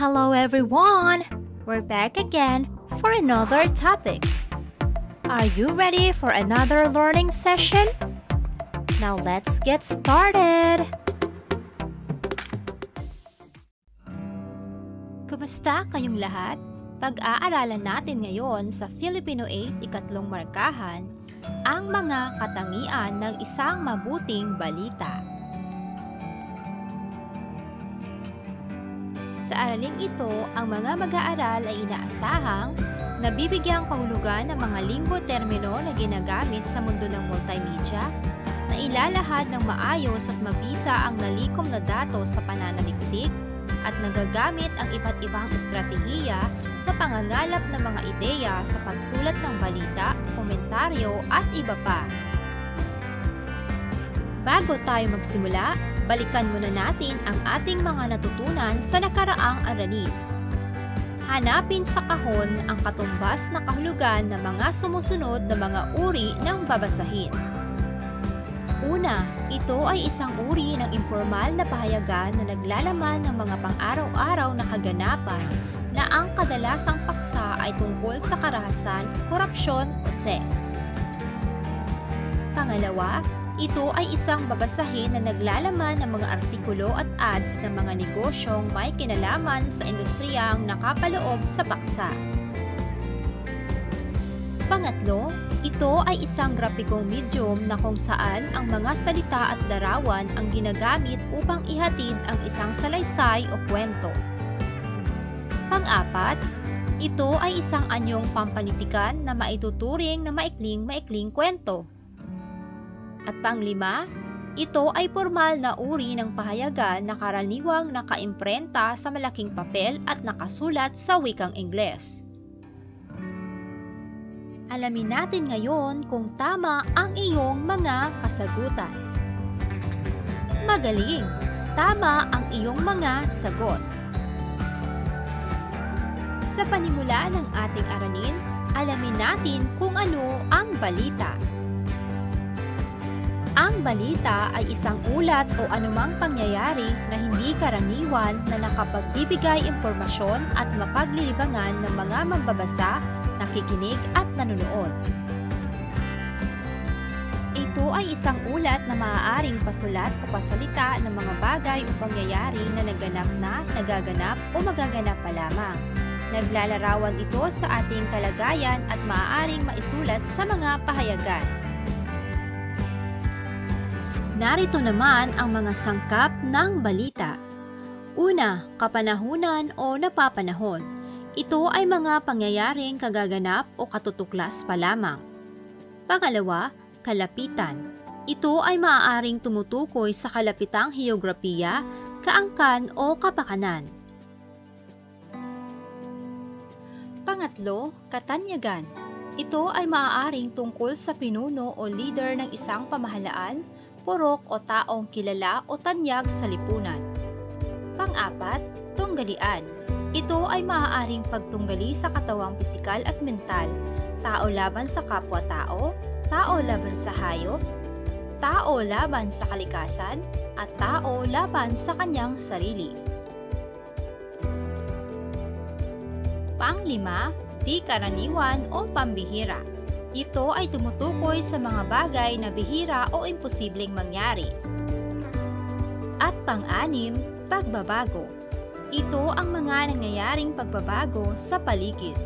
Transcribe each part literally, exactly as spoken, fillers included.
Hello everyone! We're back again for another topic. Are you ready for another learning session? Now let's get started! Kumusta kayong lahat? Pag-aaralan natin ngayon sa Filipino eight ikatlong markahan ang mga katangian ng isang mabuting balita. Sa araling ito, ang mga mag-aaral ay inaasahang nabibigyang kahulugan ng mga linggo-termino na ginagamit sa mundo ng multimedia, na ilalahad ng maayos at mabisa ang nalikom na datos sa pananaliksik, at nagagamit ang iba't ibang estratehiya sa pangangalap ng mga ideya sa pagsulat ng balita, komentaryo at iba pa. Bago tayo magsimula, balikan muna natin ang ating mga natutunan sa nakaraang aralin. Hanapin sa kahon ang katumbas na kahulugan ng mga sumusunod na mga uri ng babasahin. Una, ito ay isang uri ng impormal na pahayagan na naglalaman ng mga pang-araw-araw na kaganapan na ang kadalasang paksa ay tungkol sa karahasan, korupsyon o sex. Pangalawa, ito ay isang babasahin na naglalaman ng mga artikulo at ads ng mga negosyong may kinalaman sa industriyang nakapaloob sa paksa. Pangatlo, ito ay isang grapikong medium na kung saan ang mga salita at larawan ang ginagamit upang ihatid ang isang salaysay o kwento. Pang-apat, ito ay isang anyong pampanitikan na maituturing na maikling-maikling kwento. At panglima, ito ay formal na uri ng pahayagan na karaniwang nakaimprenta sa malaking papel at nakasulat sa wikang Ingles. Alamin natin ngayon kung tama ang iyong mga kasagutan. Magaling! Tama ang iyong mga sagot. Sa panimula ng ating aralin, alamin natin kung ano ang balita. Ang balita ay isang ulat o anumang pangyayari na hindi karaniwan na nakapagbibigay impormasyon at mapaglilibangan ng mga mambabasa, nakikinig at nanonood. Ito ay isang ulat na maaaring pasulat o pasalita ng mga bagay o pangyayari na naganap na, nagaganap o magaganap pa lamang. Naglalarawan ito sa ating kalagayan at maaaring maisulat sa mga pahayagan. Narito naman ang mga sangkap ng balita. Una, kapanahunan o napapanahon. Ito ay mga pangyayaring kagaganap o katutuklas pa lamang. Pangalawa, kalapitan. Ito ay maaaring tumutukoy sa kalapitang heograpiya, kaangkan o kapakanan. Pangatlo, katanyagan. Ito ay maaaring tungkol sa pinuno o leader ng isang pamahalaan, purok o taong kilala o tanyag sa lipunan. Pang-apat, tunggalian. Ito ay maaaring pagtunggali sa katawang pisikal at mental, tao laban sa kapwa-tao, tao laban sa hayop, tao laban sa kalikasan, at tao laban sa kanyang sarili. Panglima, di karaniwan o pambihira. Ito ay tumutukoy sa mga bagay na bihira o imposibleng mangyari. At pang-anim, pagbabago. Ito ang mga nangyayaring pagbabago sa paligid.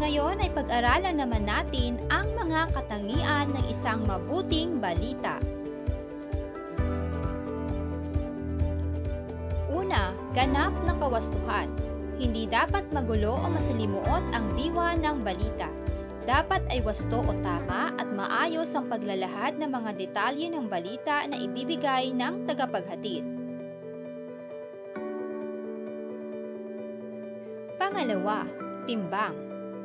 Ngayon ay pag-aralan naman natin ang mga katangian ng isang mabuting balita. Una, ganap na kawastuhan. Hindi dapat magulo o masalimuot ang diwa ng balita. Dapat ay wasto o tama at maayos ang paglalahad ng mga detalye ng balita na ibibigay ng tagapaghatid. Pangalawa, timbang.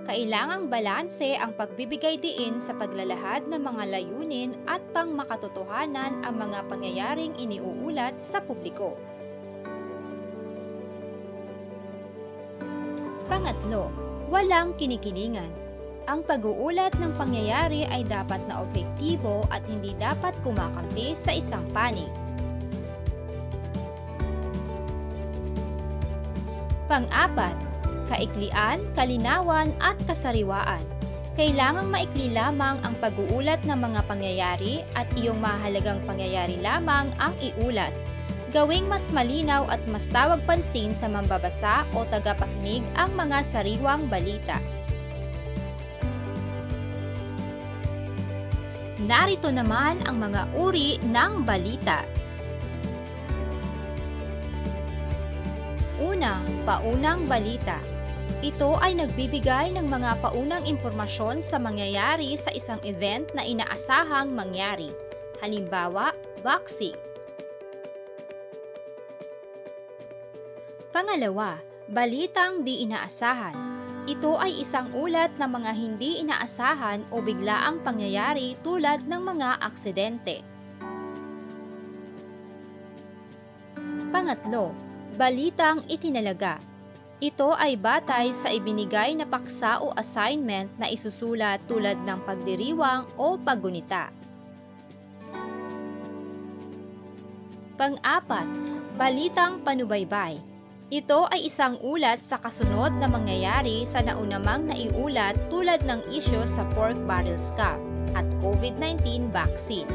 Kailangang balanse ang pagbibigay diin sa paglalahad ng mga layunin at pangmakatotohanan ang mga pangyayaring iniuulat sa publiko. Pangatlo, walang kinikilingan. Ang pag-uulat ng pangyayari ay dapat na objektibo at hindi dapat kumakampi sa isang panig. Pang-apat, kaiklian, kalinawan at kasariwaan. Kailangang maikli lamang ang pag-uulat ng mga pangyayari at iyong mahalagang pangyayari lamang ang iulat. Gawing mas malinaw at mas tawag pansin sa mambabasa o tagapakinig ang mga sariwang balita. Narito naman ang mga uri ng balita. Una, paunang balita. Ito ay nagbibigay ng mga paunang impormasyon sa mangyayari sa isang event na inaasahang mangyari. Halimbawa, boxing. Pangalawa, balitang di inaasahan. Ito ay isang ulat ng mga hindi inaasahan o biglaang pangyayari tulad ng mga aksidente. Pangatlo, balitang itinalaga. Ito ay batay sa ibinigay na paksa o assignment na isusulat tulad ng pagdiriwang o paggunita. Pang-apat, balitang panubaybay. Ito ay isang ulat sa kasunod na mangyayari sa naunamang naiulat tulad ng isyu sa pork barrel scam at COVID nineteen vaccine.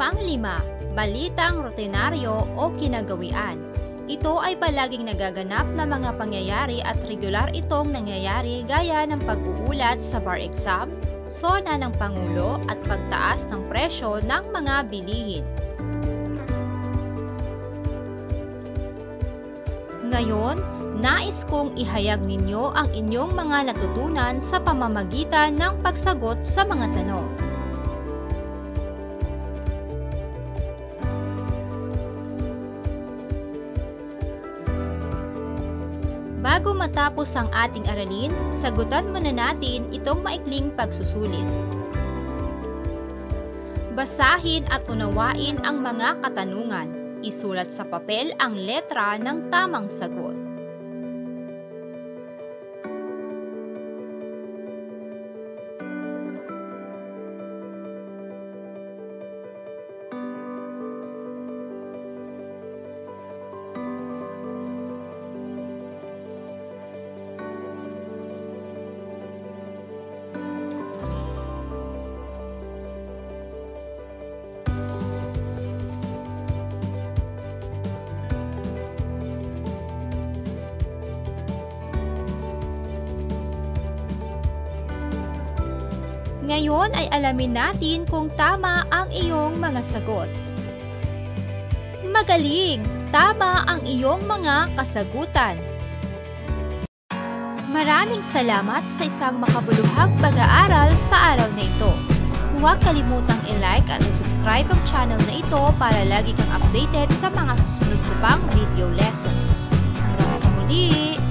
Panglima, balitang rutinaryo o kinagawian. Ito ay palaging nagaganap na mga pangyayari at regular itong nangyayari gaya ng pag-uulat sa bar exam, sona ng Pangulo at pagtaas ng presyo ng mga bilihin. Ngayon, nais kong ihayag ninyo ang inyong mga natutunan sa pamamagitan ng pagsagot sa mga tanong. Bago matapos ang ating aralin, sagutan muna natin itong maikling pagsusulit. Basahin at unawain ang mga katanungan. Isulat sa papel ang letra ng tamang sagot. Ngayon ay alamin natin kung tama ang iyong mga sagot. Magaling! Tama ang iyong mga kasagutan. Maraming salamat sa isang makabuluhang pag-aaral sa araw na ito. Huwag kalimutang i-like at i-subscribe ang channel na ito para lagi kang updated sa mga susunod ko pang video lessons. Hanggang sa muli!